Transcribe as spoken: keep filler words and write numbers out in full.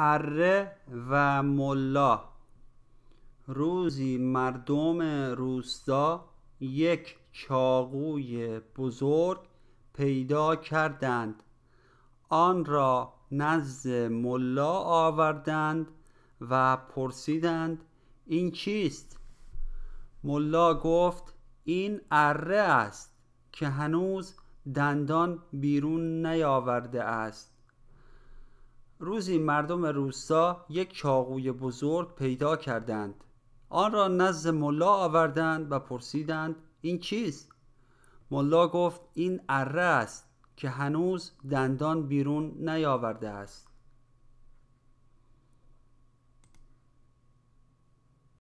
اره و ملا. روزی مردم روستا یک چاقوی بزرگ پیدا کردند، آن را نزد ملا آوردند و پرسیدند این چیست؟ ملا گفت این اره است که هنوز دندان بیرون نیاورده است. روزی مردم روستا یک چاقوی بزرگ پیدا کردند، آن را نزد ملا آوردند و پرسیدند این چیست؟ ملا گفت این اره است که هنوز دندان بیرون نیاورده است.